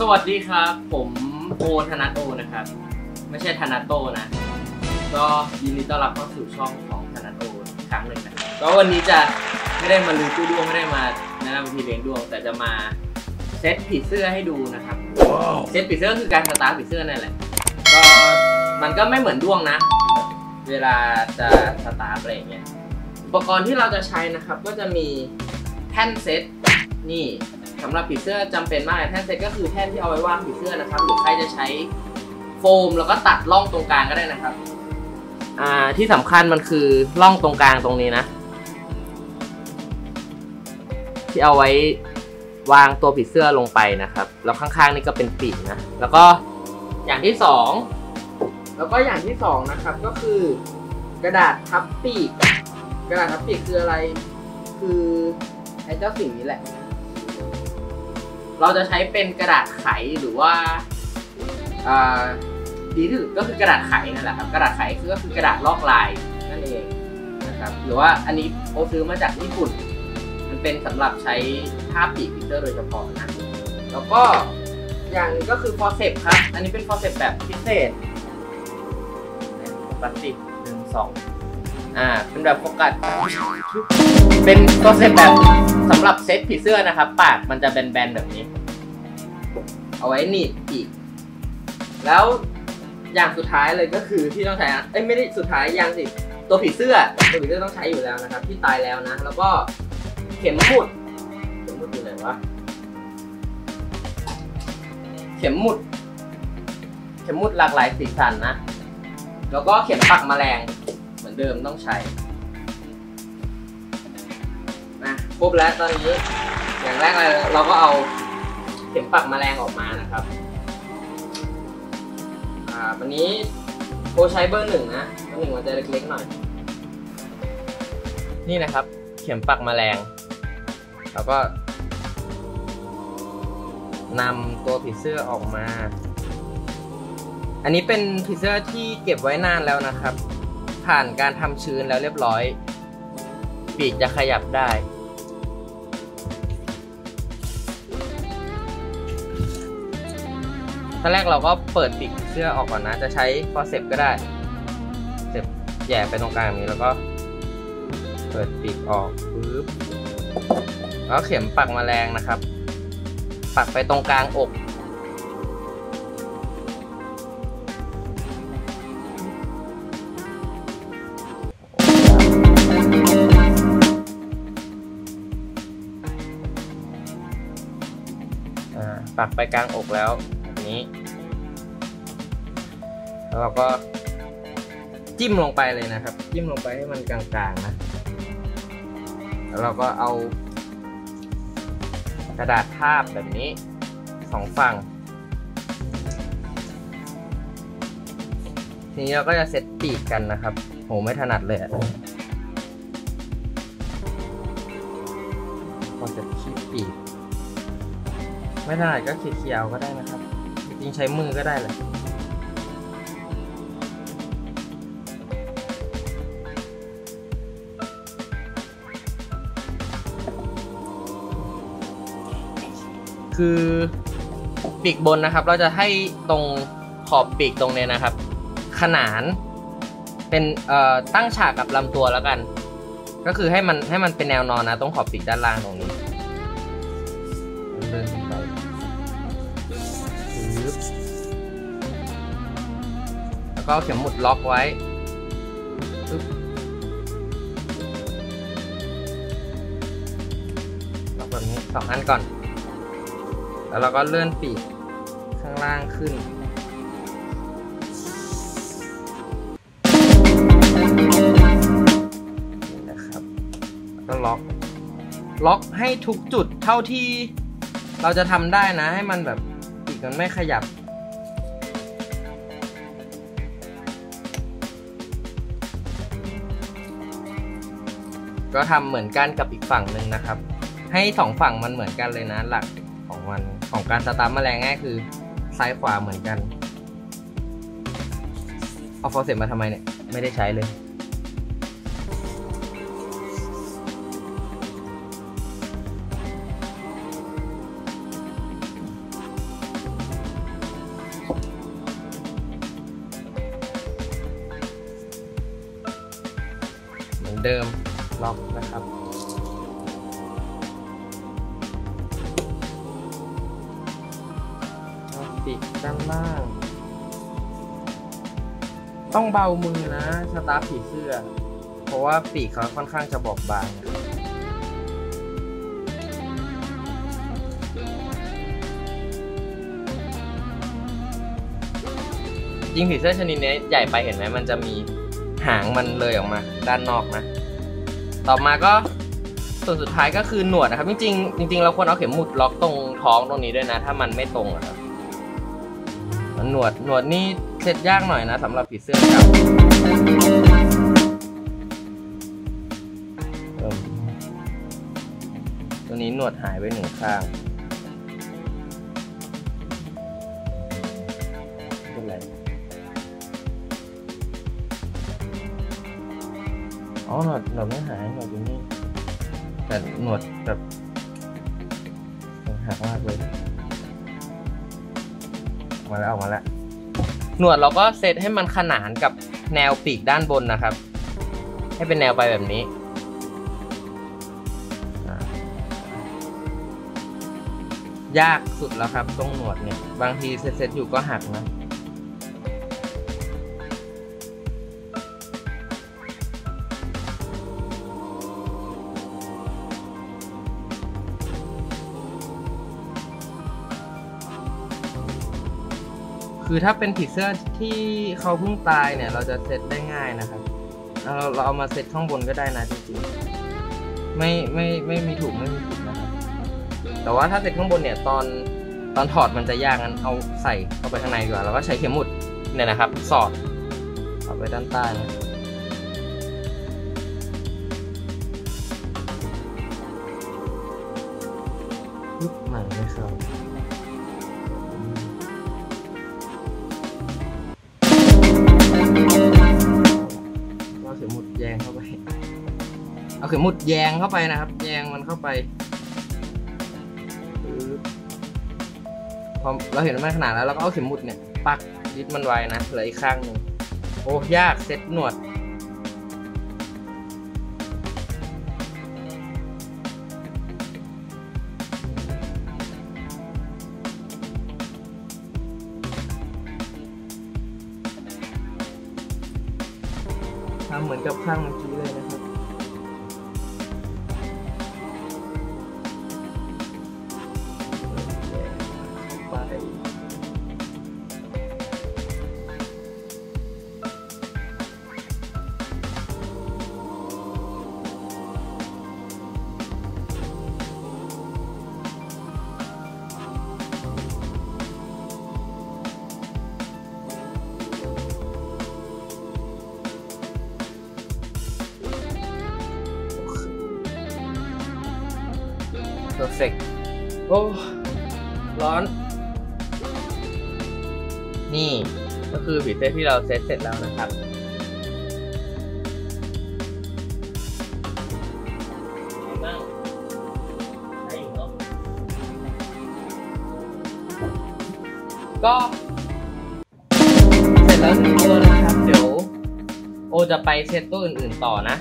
สวัสดีครับผมโอธนัทโอนะครับไม่ใช่ธนัทโตนะก็ยินดีต้อนรับเข้าสู่ช่องของธนัทโอครั้งหนึ่งนะก็วันนี้จะไม่ได้มาลือตู้ดวงไม่ได้มาแนะนำผีเลี้ยงดวงแต่จะมาเซตผีเสื้อให้ดูนะครับเซตผีเสื้อคือการสตาร์ผีเสื้อนั่นแหละก็มันก็ไม่เหมือนดวงนะเวลาจะสตาร์อะไรอย่างเงี้ยอุปกรณ์ที่เราจะใช้นะครับก็จะมีแท่นเซตนี่สำหรับผีเสื้อจำเป็นมากแท่นเซตก็คือแท่นที่เอาไว้วางผีเสื้อนะครับหรือใครจะใช้โฟมแล้วก็ตัดร่องตรงกลางก็ได้นะครับที่สำคัญมันคือร่องตรงกลางตรงนี้นะที่เอาไว้วางตัวผีเสื้อลงไปนะครับแล้วข้างๆนี่ก็เป็นปีกนะแล้วก็อย่างที่สองนะครับก็คือกระดาษทับปีกกระดาษทับปีกคืออะไรคือไอ้เจ้าสิ่งนี้แหละเราจะใช้เป็นกระดาษไขหรือว่าดีที่สุดก็คือกระดาษไขนั่นแหละครับกระดาษไขก็คือกระดาษลอกลายนั่นเองนะครับหรือว่าอันนี้โอซื้อมาจากญี่ปุ่นมันเป็นสำหรับใช้ทาปีกผีเสื้อโดยเฉพาะนะแล้วก็อย่างนี้ก็คือฟอสเซปครับอันนี้เป็นฟอสเซปแบบพิเศษพลาสติก1-2เป็นแบบโฟกัสเป็นฟอสเซปแบบสำหรับเซตผีเสื้อนะครับปากมันจะแบนๆแบบนี้เอาไว้หนีบปีกแล้วอย่างสุดท้ายเลยก็คือที่ต้องใช้ไม่ได้สุดท้ายยังสิตัวผีเสื้อต้องใช้อยู่แล้วนะครับที่ตายแล้วนะแล้วก็เข็มหมุดเข็มหมุดอยู่ไหนวะเข็มหมุดหลากหลายสีสันนะแล้วก็เข็มปักแมลงเหมือนเดิมต้องใช้นะครบแล้วตอนนี้อย่างแรกเราก็เอาเข็มปักแมลงออกมานะครับวันนี้โคใช้เบอร์ 1นะเบอร์ 1มันจะเล็กๆหน่อยนี่นะครับเข็มปักแมลงแล้วก็นำตัวผีเสื้อออกมาอันนี้เป็นผีเสื้อที่เก็บไว้นานแล้วนะครับผ่านการทำชื้นแล้วเรียบร้อยปีกจะขยับได้ขั้นแรกเราก็เปิดปีกผีเสื้อออกก่อนนะจะใช้ฟอสเซปก็ได้เซปแย่ไปตรงกลางนี้แล้วก็เปิดปีกออกปึ๊บแล้วเข็มปักแมลงนะครับปักไปตรงกลางอกปักไปกลางอกแล้วแบบนี้แล้วเราก็จิ้มลงไปเลยนะครับจิ้มลงไปให้มันกลางๆนะแล้วเราก็เอากระดาษทาบแบบนี้2 ฝั่งทีนี้เราก็จะเซตปีกกันนะครับโหไม่ถนัดเลยพอเสร็จขีดปีกไม่ถนัดก็ขีดเขียวก็ได้นะครับจริงๆใช้มือก็ได้เลยคือปีกบนนะครับเราจะให้ตรงขอบปีกตรงเนี้ยนะครับขนานเป็นตั้งฉากกับลำตัวแล้วกันก็คือให้มันเป็นแนวนอนนะตรงขอบปีกด้านล่างตรงนี้เดินไปแล้วก็เข็มหมุดล็อกไว้ล็อกแบบนี้2 อันก่อนแล้วเราก็เลื่อนปีกข้างล่างขึ้นนี่นะครับแล้วก็ล็อกให้ทุกจุดเท่าที่เราจะทำได้นะให้มันแบบปีกมันไม่ขยับก็ทำเหมือนกันกับอีกฝั่งหนึ่งนะครับให้2 ฝั่งมันเหมือนกันเลยนะหลักของการสตาร์ทแมลงง่ายคือซ้ายขวาเหมือนกันเอาฟอสเซปมาทำไมเนี่ยไม่ได้ใช้เลย เดิมล็อกนะครับปิดด้านล่างต้องเบามือนะสตาร์ฟผีเสื้อเพราะว่าปีกเขาค่อนข้างจะบอบบางยิงผีเสื้อชนิดนี้ใหญ่ไปเห็นไหมมันจะมีหางมันเลยออกมาด้านนอกนะต่อมาก็ส่วนสุดท้ายก็คือหนวดนะครับจริงๆเราควรเอาเข็มหมุดล็อกตรงท้องตรงนี้ด้วยนะถ้ามันไม่ตรงนะครับหนวดนี่เสร็จยากหน่อยนะสำหรับผีเสื้อครับตัวนี้หนวดหายไปหนึ่งข้างเป็นไรอ๋อหนวดไม่หายหนวดอยู่นี่แต่หนวดแบบหักมากเลยออกมาแล้วหนวดเราก็เซตให้มันขนานกับแนวปีกด้านบนนะครับให้เป็นแนวไปแบบนี้ยากสุดแล้วครับตรงหนวดเนี่ยบางทีเซตอยู่ก็หักนะคือถ้าเป็นผีเสื้อที่เขาเพิ่งตายเนี่ยเราจะเซตได้ง่ายนะครับเราเอามาเซตข้างบนก็ได้นะจริงๆไม่มีถูกไม่มีผิดนะครับแต่ว่าถ้าเซตข้างบนเนี่ยตอนถอดมันจะยากงั้นเอาใส่เข้าไปข้างในดีกว่าแล้วก็ใช้เข็มหมุดเนี่ยนะครับสอดเอาไปด้านใต้นะยุบใหม่ไม่เข้าเอาเข็มหมุดแยงเข้าไปนะครับแยงมันเข้าไปพอเราเห็นมันขนาดแล้วเราก็เอาเข็มหมุดเนี่ยปักยึดมันไว้นะเหลืออีกข้างหนึ่งโอ้ยากเซ็ตหนวดทำเหมือนกับข้างเมื่อกี้เลยนะครับPerfect โอ้ร้อนนี่ก็คือผีเสื้อที่เราเซตเสร็จแล้วนะครับก็เสร็จแล้วหนึ่งตัวนะครับเดี๋ยวโอจะไปเซตตัวอื่นๆต่อนะ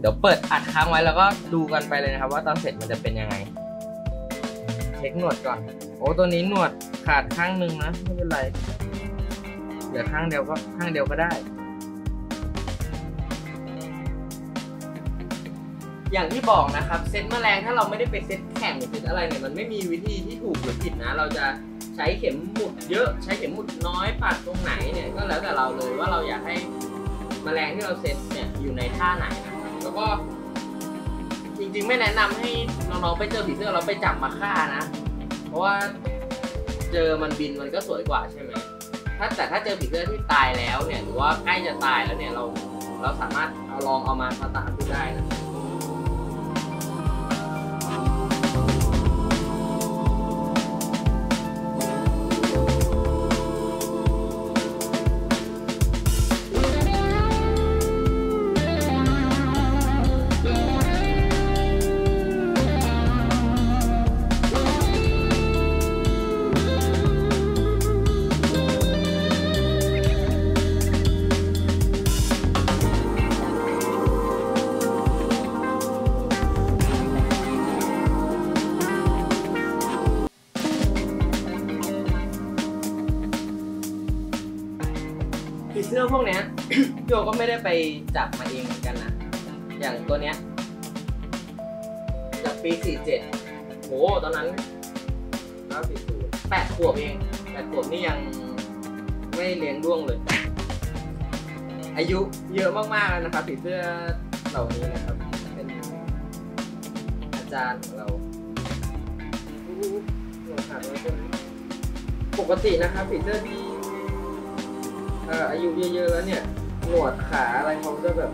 เดี๋ยวเปิดอัดค้างไว้แล้วก็ดูกันไปเลยนะครับว่าตอนเสร็จมันจะเป็นยังไงเช็คหนวดก่อนโอ้ตัวนี้หนวดขาดข้างหนึ่งนะไม่เป็นไรเดี๋ยวข้างเดียวก็ได้อย่างที่บอกนะครับเซตแมลงถ้าเราไม่ได้ไปเซตแข่งหรือเซตอะไรเนี่ยมันไม่มีวิธีที่ถูกหรือผิดนะเราจะใช้เข็มหมุดเยอะใช้เข็มหมุดน้อยปัดตรงไหนเนี่ยก็แล้วแต่เราเลยว่าเราอยากให้แมลงที่เราเซตเนี่ยอยู่ในท่าไหนนะแล้วก็จริงๆไม่แนะนำให้น้องๆไปเจอผีเสื้อเราไปจับมาฆ่านะเพราะว่าเจอมันบินมันก็สวยกว่าใช่ไหมแต่ถ้าเจอผีเสื้อที่ตายแล้วเนี่ยหรือว่าใกล้จะตายแล้วเนี่ยเราสามารถเอาลองเอามาสตาร์ทดูได้นะ รื่องพวกเนี้ย พี่โอก็ไม่ได้ไปจับมาเองเหมือนกันนะอย่างตัวเนี้ยจากปี47โหตอนนั้น8 ขวบเอง8 ขวบนี่ยังไม่เลี้ยงด้วงเลยอายุเยอะมากๆแล้วนะครับผีเสื้อเหล่านี้นะครับเป็นอาจารย์ของเราปกตินะครับผีเสื้อที่อายุเยอะๆแล้วเนี่ยหนวดขาอะไรเขาจะแบบ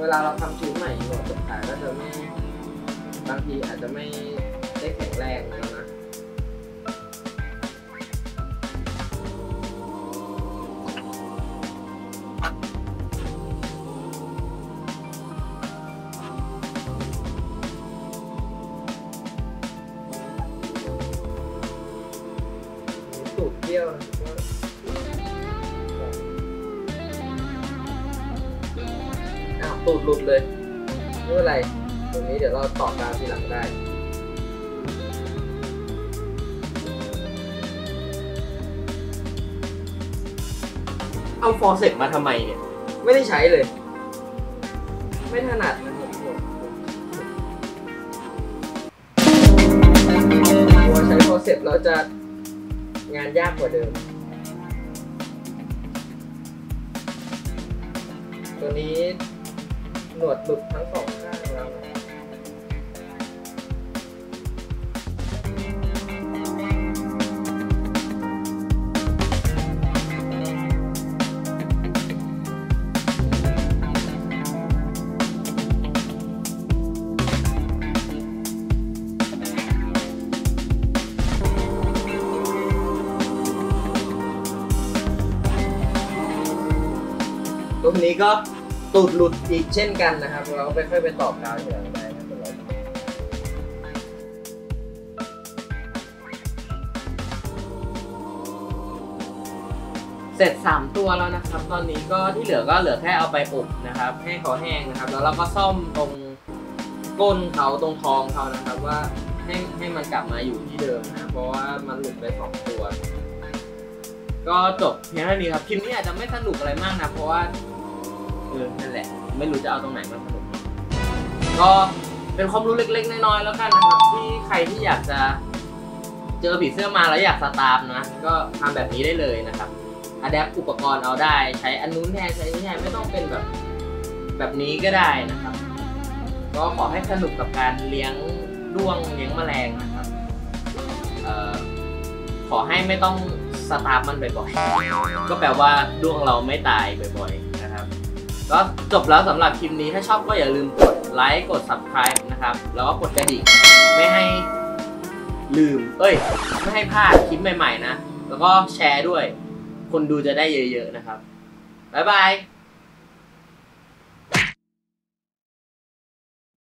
เวลาเราทำชิ้นใหม่หนวดกับขาก็จะไม่บางทีอาจจะไม่ได้แข็งแรงแล้วนะสูตรเที่ยวตูดหลุดเลยไม่เป็นไรตรงนี้เดี๋ยวเราต่อตามทีหลังได้เอาฟอร์เซปมาทำไมเนี่ยไม่ได้ใช้เลยไม่ถนัดนะผมว่าใช้ฟอร์เซปเราจะงานยากกว่าเดิมตัวนี้หนวดหลุดทั้งสองข้างแล้วตัวนี้ก็ตูดหลุดอีกเช่นกันนะครับเราไปค่อยไปตอบดาวทีหลังได้นะตัวเราเสร็จ3ตัวแล้วนะครับตอนนี้ก็ที่เหลือก็เหลือแค่เอาไปอบนะครับให้เขาแห้งนะครับแล้วเราก็ซ่อมตรงก้นเขาตรงท้องเขานะครับว่าให้มันกลับมาอยู่ที่เดิมนะเพราะว่ามันหลุดไป2ตัวก็จบเพียงเท่านี้ครับคลิปนี้อาจจะไม่สนุกอะไรมากนะเพราะว่านั่นแหละไม่รู้จะเอาตรงไหนมาสนุกก็เป็นความรู้เล็กๆน้อยๆแล้วกันนะครับที่ใครที่อยากจะเจอผีเสื้อมาแล้วอยากสตาร์ฟนะก็ทำแบบนี้ได้เลยนะครับอะแดปอุปกรณ์เอาได้ใช้อันนู้นแทนใช้นี้แทนไม่ต้องเป็นแบบนี้ก็ได้นะครับก็ขอให้สนุกกับการเลี้ยงด้วงเลี้ยงแมลงนะครับขอให้ไม่ต้องสตาร์ฟมันบ่อยๆก็แปลว่าด้วงเราไม่ตายบ่อยๆนะครับก็จบแล้วสำหรับคลิปนี้ถ้าชอบก็อย่าลืมกดไลค์กด Subscribe นะครับแล้วก็กดกระดิ่งไม่ให้ลืมไม่ให้พลาดคลิปใหม่ๆนะแล้วก็แชร์ด้วยคนดูจะได้เยอะๆนะครับบ๊ายบาย